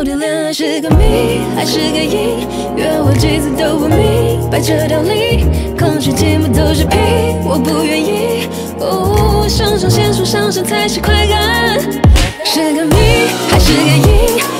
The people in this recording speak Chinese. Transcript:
到底恋爱是个谜还是个瘾？约我几次都不明白这道理，抗拒寂寞都是屁，我不愿意。哦，肾上腺素上升才是快感，是个谜还是个瘾？